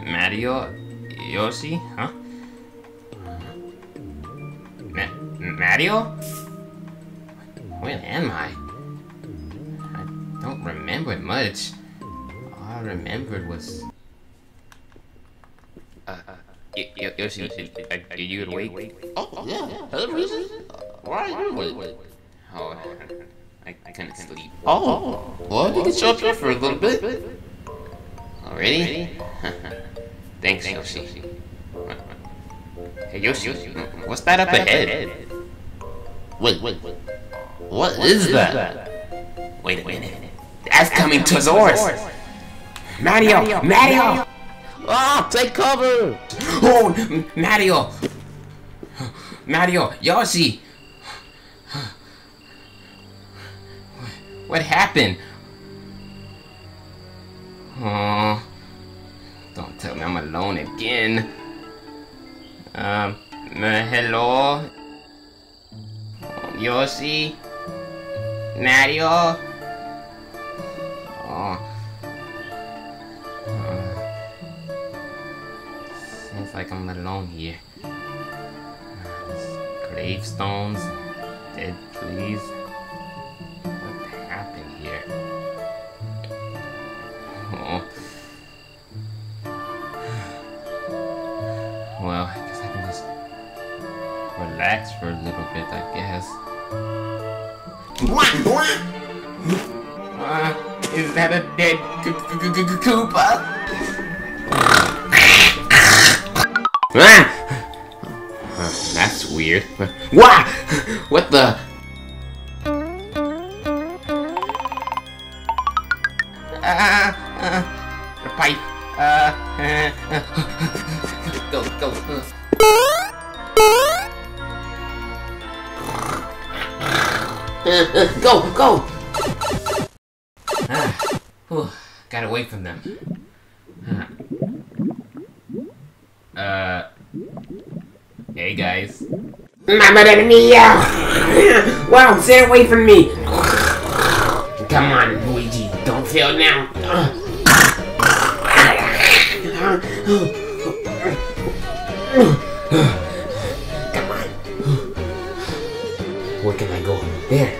Mario, Yoshi, huh? Mario? When am I? I don't remember much. All I remembered was... Yoshi, are you awake? Oh, yeah. Hello, Luigi. Why are you awake? Oh, I couldn't sleep. Oh, well, you can show up here for a little bit. Already? Thanks, Yoshi. Hey, Yoshi, what's that up ahead? Wait. What is that? Wait a minute. That's coming towards us! Mario! Ah, take cover! Oh, Mario, Yoshi! What happened? Oh, don't tell me I'm alone again. Hello? Yoshi? Mario? Oh. Seems like I'm alone here. There's gravestones, dead trees. What happened here? Oh. Well, I guess I can just relax for a little bit, I guess. Is that a dead Koopa? That's weird. Wah! What the? The pipe. Go. Go! Got away from them. Hey guys. Mamma mia! Wow, stay away from me! Come on, Luigi, don't fail now! Come on! Where can I go? There!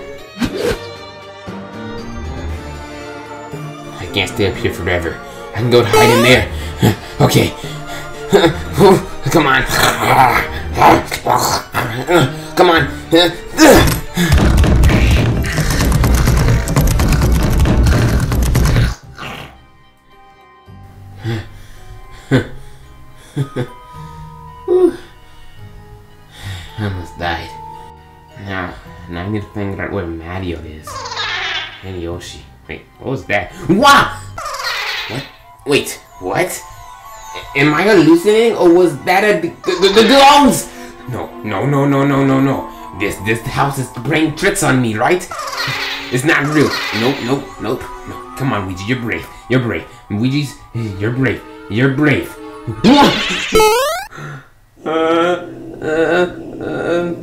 I can't stay up here forever. I can go hide in there. Okay. Come on. Come on. I almost died. Now I need to figure out where Mario is. And Yoshi. Wait, what was that? Wah! What? Wait, what? Am I hallucinating, or was that a the No. This house is playing tricks on me, right? It's not real. Nope. Come on, Luigi, you're brave. Luigi's, you're brave.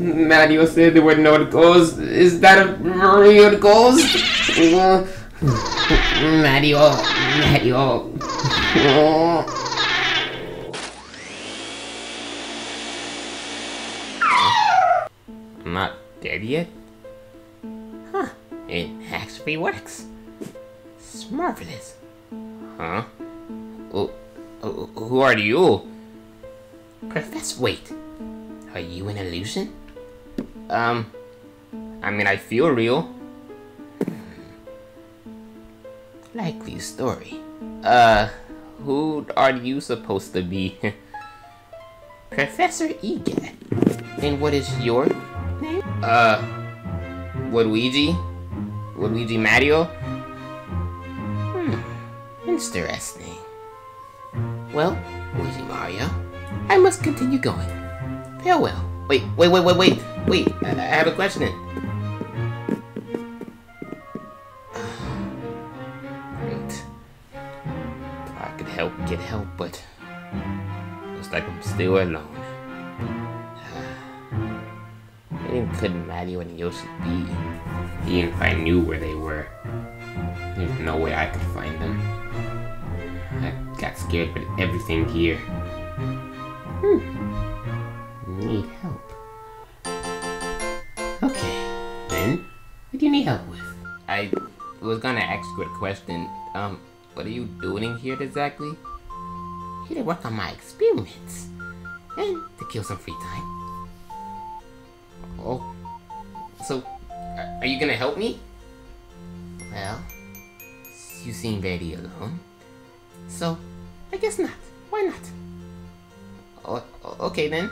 Mario said there were no ghosts. Is that a real ghost? Mario. I'm not dead yet? Huh, it actually works. It's marvelous. Huh? Who are you? Professor, wait. Are you an illusion? I mean, I feel real. Likely story. Who are you supposed to be? Professor E. Gadd. And what is your name? Luigi? Luigi Mario? Interesting. Well, Luigi Mario, I must continue going. Farewell. Wait. I have a question. Get help, but looks like I'm still alone. Where could Mario and Yoshi be? Even if I knew where they were, there's no way I could find them. I Got scared with everything here. Need help. Okay, then, what do you need help with? I was gonna ask you a question. What are you doing here exactly? Here to work on my experiments. And to kill some free time. Oh. So, are you gonna help me? Well, you seem very alone. So, I guess not. Why not? Okay then,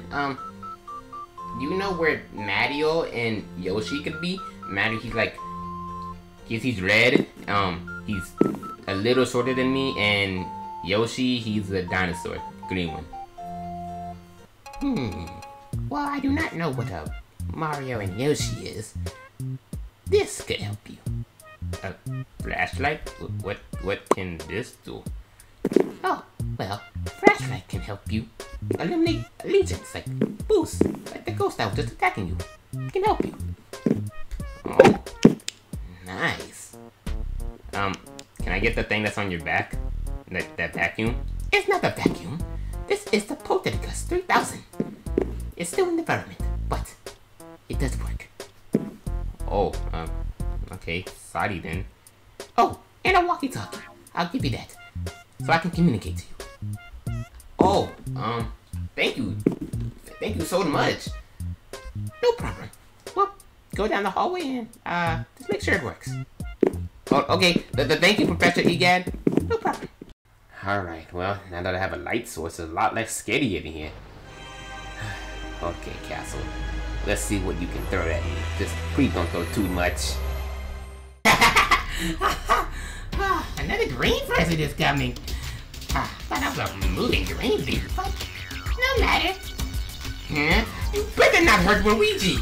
you know where Mario and Yoshi could be? Mario, he's like, he's red, he's a little shorter than me, and Yoshi, he's a dinosaur, green one. Well, I do not know what a Mario and Yoshi is. This could help you. A flashlight? What can this do? Oh, well, flashlight can help you eliminate allegiance, like boost, like the ghost that was just attacking you. It can help you. Oh, nice. Can I get the thing that's on your back? That vacuum? It's not a vacuum. This is the Poteticus 3000. It's still in development, but it does work. Oh, okay, sorry then. Oh, and a walkie-talkie. I'll give you that, so I can communicate to you. Oh, thank you. Thank you so much. No problem. Well, go down the hallway and, just make sure it works. Oh, okay, thank you, Professor E. Gadd. No problem. Alright, well, now that I have a light source, it's a lot less scary in here. Okay, Castle. Let's see what you can throw at me. Just please don't throw too much. Another green present is coming. I thought I was removing green leaves, but no matter. You better not hurt Luigi.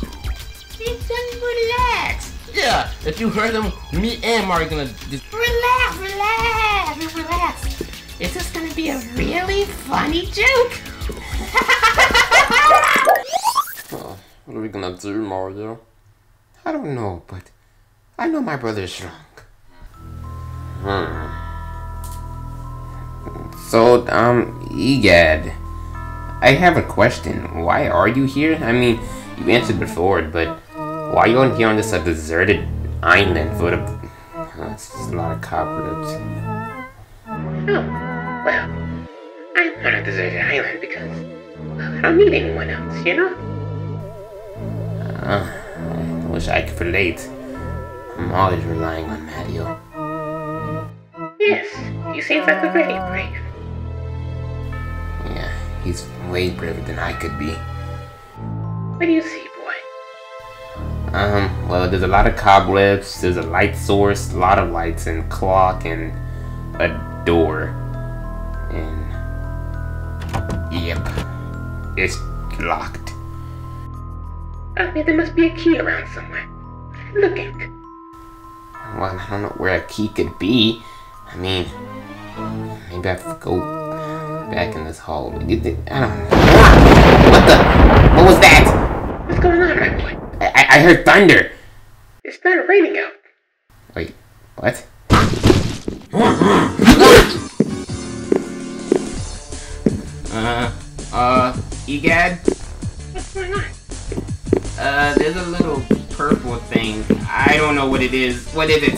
He's just relax. Yeah, if you hurt him, me and Mario are gonna just relax, relax, relax. It's just gonna be a really funny joke. What are we gonna do, Mario? I don't know, but I know my brother is strong. So, E. Gadd, I have a question. Why are you here? I mean, you answered before, but why are you on here on this deserted island full of... It's just a lot of cobwebs. Oh, well, I'm on a deserted island because I don't need anyone else, you know? I wish I could relate. I'm always relying on Mario. Yes, he seems like a very brave. Yeah, he's way braver than I could be. What do you see, boy? Well, there's a lot of cobwebs, there's a light source, a lot of lights, and clock, and a door. And... yep. It's locked. I mean, there must be a key around somewhere. Looking. Well, I don't know where a key could be. I mean, maybe I have to go back in this hallway. I don't know. What was that? What's going on, my boy? I heard thunder. It's not raining out. Wait, what? E. Gadd? What's going on? There's a little purple thing. I don't know what it is. What is it?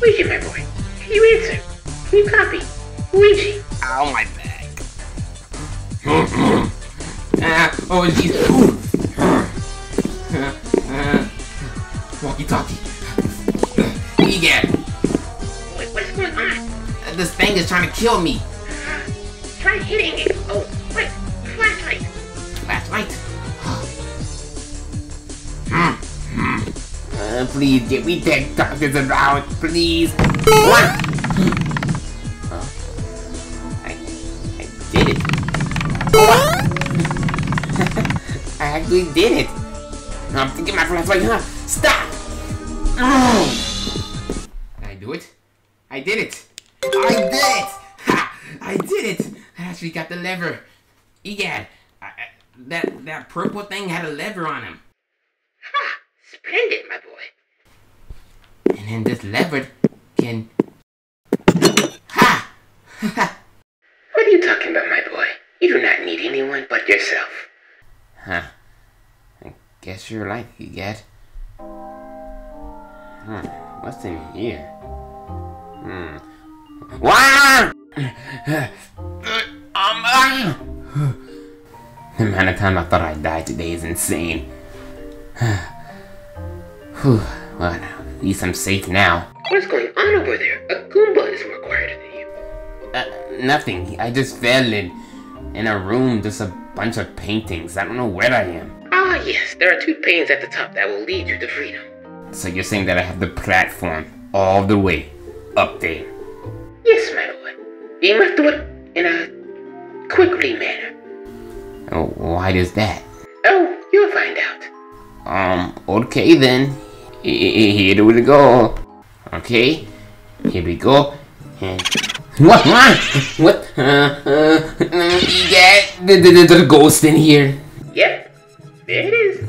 Luigi, my boy, can you answer? Can you copy? Luigi! Ow, my back. Oh, jeez. Walkie-talkie. E-Gadd. Wait, what's going on? This thing is trying to kill me. Try hitting it. Oh, wait. Flashlight. Flashlight? Please, get me that doctors around, please. I did it. I actually did it. I'm thinking my flashlight, huh? Stop! Did I do it? I did it! I did it! Ha! I did it! I actually got the lever. E. Gadd, that purple thing had a lever on him. Ha! Splendid, my boy. And then this lever chicken. Ha! What are you talking about, my boy? You do not need anyone but yourself. Huh. I guess you're right, you get. Huh. What's in here? Hmm. Wah! The amount of time I thought I'd die today is insane. Whew. Well, at least I'm safe now. What's going on over there? A Goomba is required of you. Nothing. I just fell in a room, just a bunch of paintings. I don't know where I am. Ah, yes. There are two paintings at the top that will lead you to freedom. So you're saying that I have the platform all the way up there? Yes, my boy. You must do it in a quickly manner. Oh, why does that? Oh, you'll find out. Okay then. Here we go. Okay, here we go. And what? What? You got the ghost in here. Yep, there it is.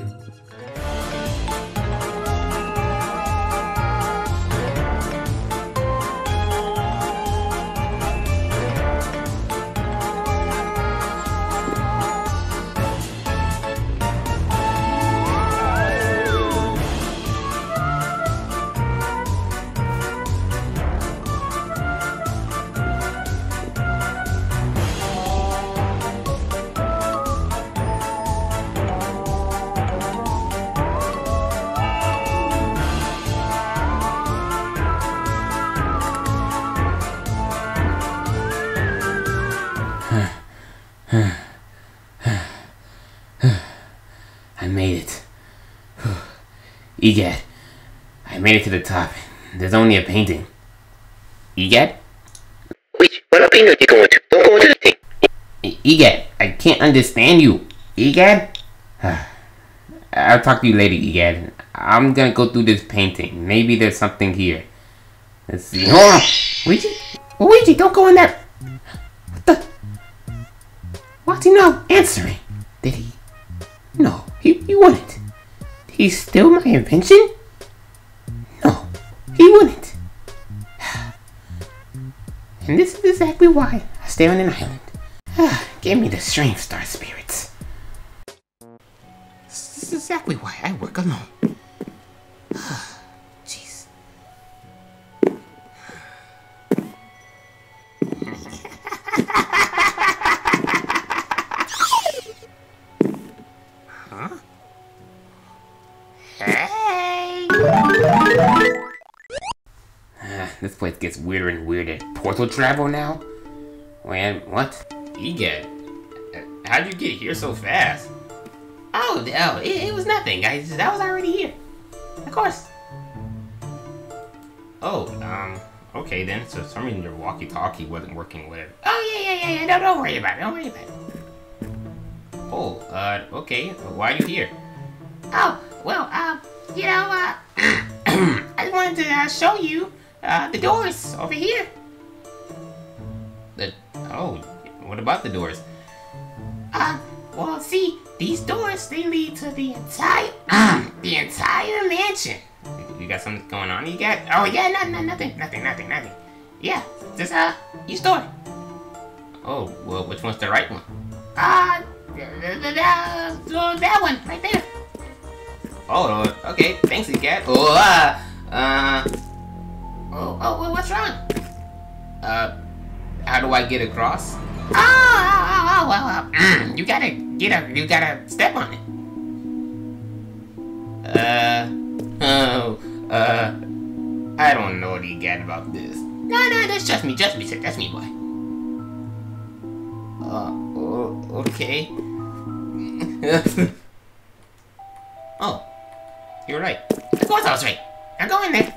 I made it. Egad, I made it to the top. There's only a painting. Egad? Which one of you are you going to? Don't go to the thing. Egad, I can't understand you. Egad? I'll talk to you later, Egad. I'm gonna go through this painting. Maybe there's something here. Let's see. Hold on. Luigi, don't go in there. Why's he not answering? Did he? No, he wouldn't. Did he steal my invention? No, he wouldn't. And this is exactly why I stay on an island. Give me the strength, Star Spirits. This is exactly why I work alone. Jeez. This place gets weirder and weirder. Portal travel now? Wait, what? Egad, how'd you get here so fast? Oh, it was nothing. I was already here. Of course. Oh, okay then. So for some reason your walkie-talkie wasn't working, whatever. Oh, yeah. No, don't worry about it. Oh, okay. Why are you here? Oh, well, you know, I just wanted to show you. The doors over here. What about the doors? Well, see, these doors, they lead to the entire mansion. You got something going on? You got? Oh yeah, nothing. Yeah, just each door. Oh, well, which one's the right one? That one right there. Oh, okay. Thanks, Egad. Oh, what's wrong? How do I get across? You gotta get up. You gotta step on it. I don't know what you got about this. No, that's just me, sir. That's me, boy. Okay. Oh, you're right. Of course I was right. I'm going there.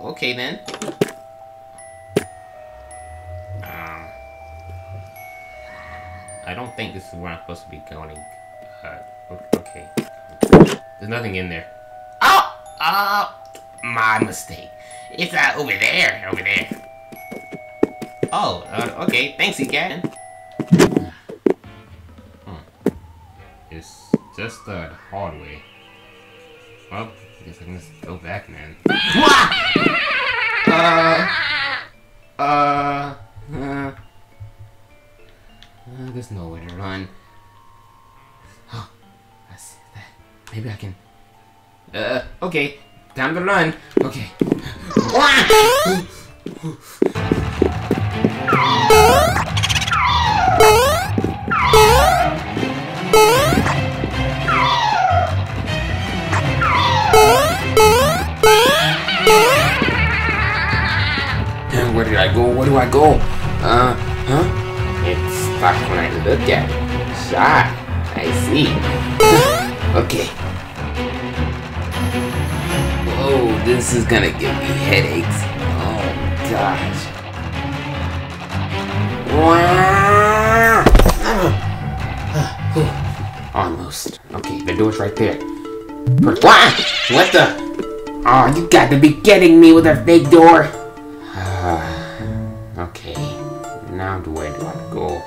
Okay then. I don't think this is where I'm supposed to be going. Okay. There's nothing in there. Oh! My mistake. It's, over there. Oh, okay. Thanks, Egad. It's just the hallway. Well, I guess I can just go back, man. There's no way to run. Oh, I see that. Maybe I can. Okay. Time to run. Okay. Where did I go? Where do I go? It's stuck when I look at it. Shot. I see. Okay. Whoa, this is gonna give me headaches. Oh, gosh. Almost. Okay, the door's right there. What the? Oh, you got to be kidding me with a big door. Okay, now where do I go?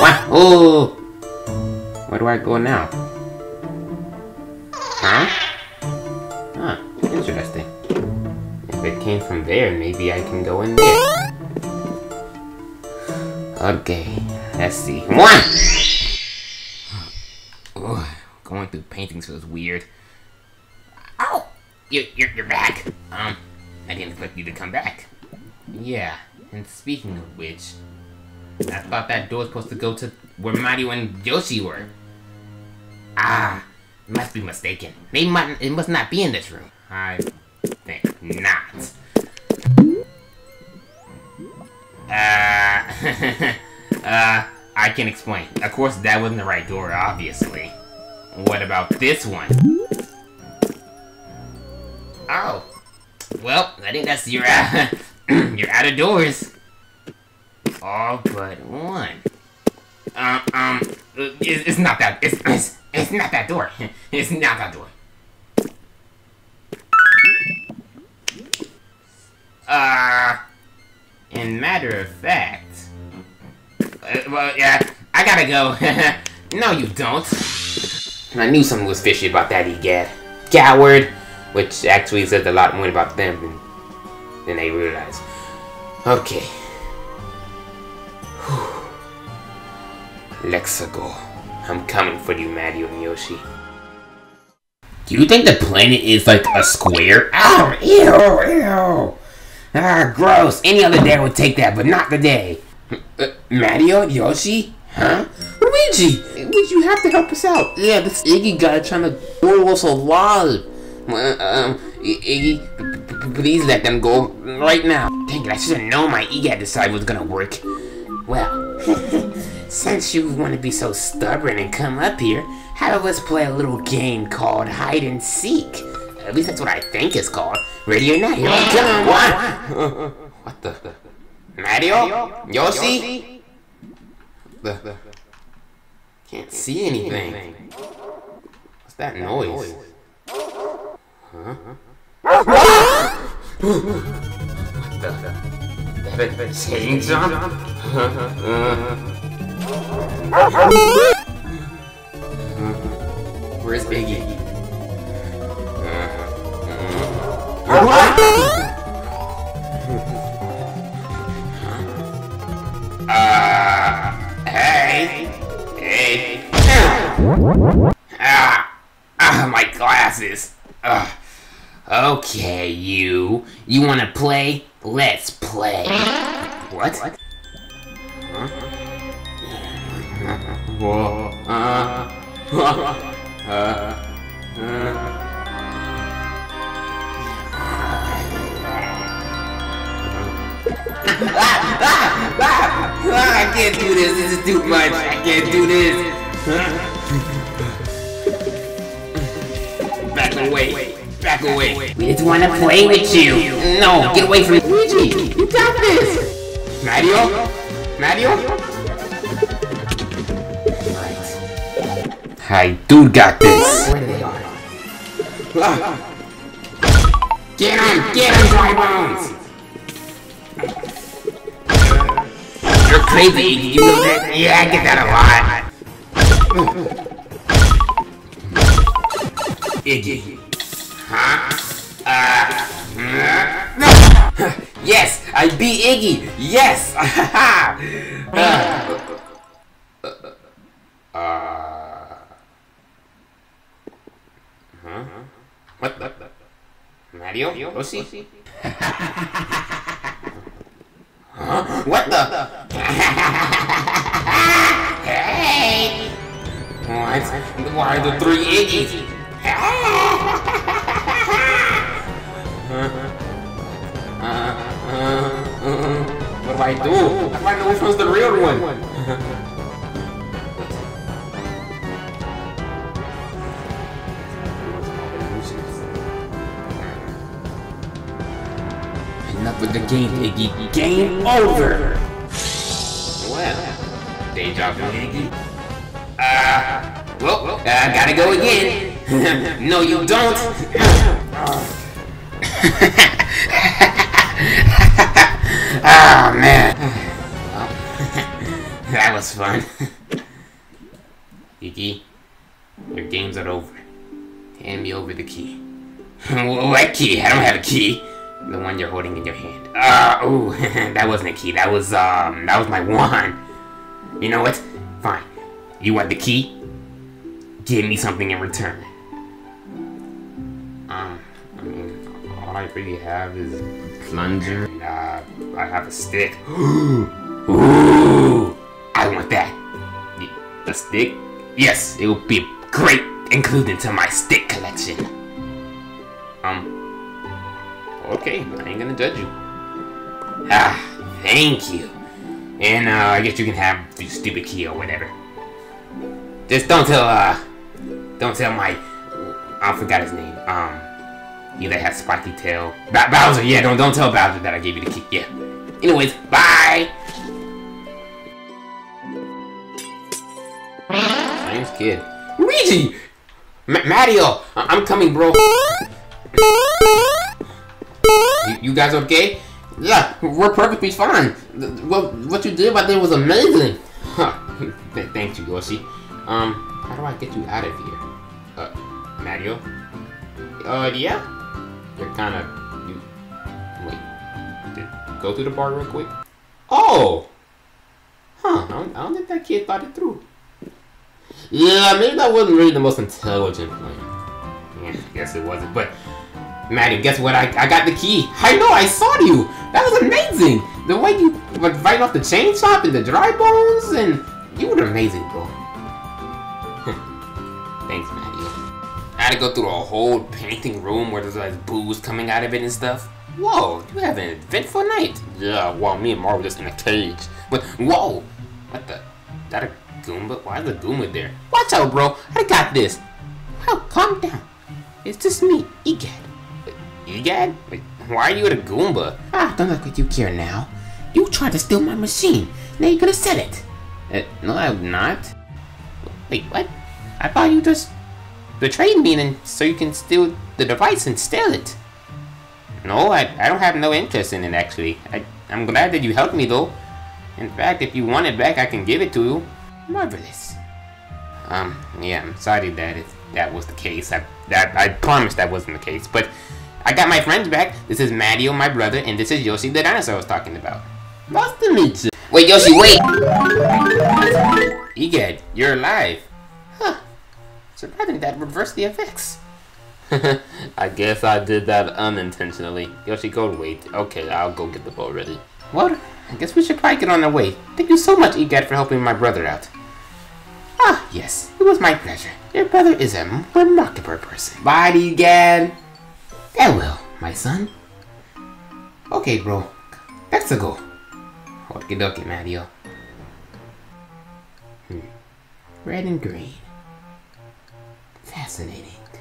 What? Oh! Where do I go now? Huh? Huh, interesting. If it came from there, maybe I can go in there. Okay, let's see. What? Oh, going through paintings feels weird. Ow! You're back. I didn't expect you to come back. Yeah, and speaking of which, I thought that door was supposed to go to where Mario and Yoshi were. Ah, must be mistaken. It must not be in this room. I think not. I can explain. Of course, that wasn't the right door, obviously. What about this one? Oh, well, I think that's your you're out of doors. All but one. It's not that. It's not that door. It's not that door. In matter of fact. Well, yeah, I gotta go. No, you don't. I knew something was fishy about that E. Gadd. Coward, which actually says a lot more about them than they realize. Okay. Whew. Lexigo. I'm coming for you, Mario and Yoshi. Do you think the planet is like a square? Ow! Ew! Ew! Ah, gross! Any other day would take that, but not today! Mario? Yoshi? Huh? Luigi! Luigi, you have to help us out! Yeah, this Iggy guy trying to throw us alive! Iggy... Please let them go right now. Dang it, I should have known my E. Gadd decide was gonna work. Well, since you want to be so stubborn and come up here, how about let's play a little game called hide and seek? At least that's what I think it's called. Ready or not, here I come. What? What the? Mario? Yoshi? The can't see anything. What's that noise? Huh? What the? That chain jump? Where's Iggy? Hey! Ah! My glasses! Okay, you wanna play? Let's play. What? Whoa. I can't do this. This is too much. I can't do this. Back away. Back away. We just want to play with you. No, get away from me. Luigi, you got this. Mario? Right. I do got this. Where they are? Get him, dry bones. You're crazy. You know that? Yeah, I get that a lot. Iggy. Huh? No! Yes, I beat Iggy. Yes. Huh? What? Mario? Yoshi? Huh? What the? Hey! What? Why the three Iggy? What do I do? I find out which one's the real one. Enough with the game, Iggy. Game over. Well, deja vu, Iggy. Well, I gotta go again. No, you don't. Ah, oh, man. Oh. That was fun. Iggy, your games are over. Hand me over the key. What key? I don't have a key. The one you're holding in your hand. Oh, that wasn't a key. That was my wand. You know what? Fine. You want the key? Give me something in return. I mean, all I really have is a plunger. And, I have a stick. Ooh, I want that. A stick? Yes, it will be great included to my stick collection. Okay, I ain't gonna judge you. Ah, thank you. And I guess you can have your stupid key or whatever. Just don't tell my, I forgot his name. Yeah, that has spiky tail. Bowser, yeah, don't tell Bowser that I gave you the key. Yeah. Anyways, bye. Strange kid. Luigi, Mario, I'm coming, bro. You guys okay? Yeah, we're perfectly fine. What you did about there was amazing. Huh. Thank you, Yoshi. How do I get you out of here, Mario? Yeah. They're kind of... Wait. Go through the bar real quick. Oh! Huh. I don't think that kid thought it through. Yeah, maybe that wasn't really the most intelligent plan. Yeah, I guess it wasn't. But, Maddie, guess what? I got the key. I know! I saw you! That was amazing! The way you were right off the chain shop and the dry bones and... You were amazing, bro. Thanks, Maddie. I had to go through a whole painting room where there's like booze coming out of it and stuff. Whoa, you have an eventful night. Yeah, well, me and Mario were just in a cage. But, whoa, what the? Is that a Goomba? Why is a Goomba there? Watch out, bro, I got this. Oh, calm down. It's just me, E. Gadd. E. Gadd? Wait, why are you at a Goomba? Ah, don't look like you care now. You tried to steal my machine. Now you're gonna sell it. No, I'm not. Wait, what? I thought you just... betrayed me and so you can steal the device and steal it. No, I don't have no interest in it actually. I'm glad that you helped me though. In fact, if you want it back, I can give it to you. Marvelous. Yeah, I'm sorry that that was the case. I promise that wasn't the case, but I got my friends back. This is Mario, my brother, and this is Yoshi, the dinosaur I was talking about. Nice to meet you. Wait, Yoshi, wait! E. Gadd, you're alive. Huh. Surprising that reversed the effects. I guess I did that unintentionally. Yoshi, go wait. Okay, I'll go get the bowl ready. Well, I guess we should probably get on our way. Thank you so much, E. Gadd, for helping my brother out. Ah, yes, it was my pleasure. Your brother is a remarkable person. Bye, E. Gadd. Farewell, my son. Okay, bro. Lexigo. Okie dokie, Mario. Red and green. Fascinating.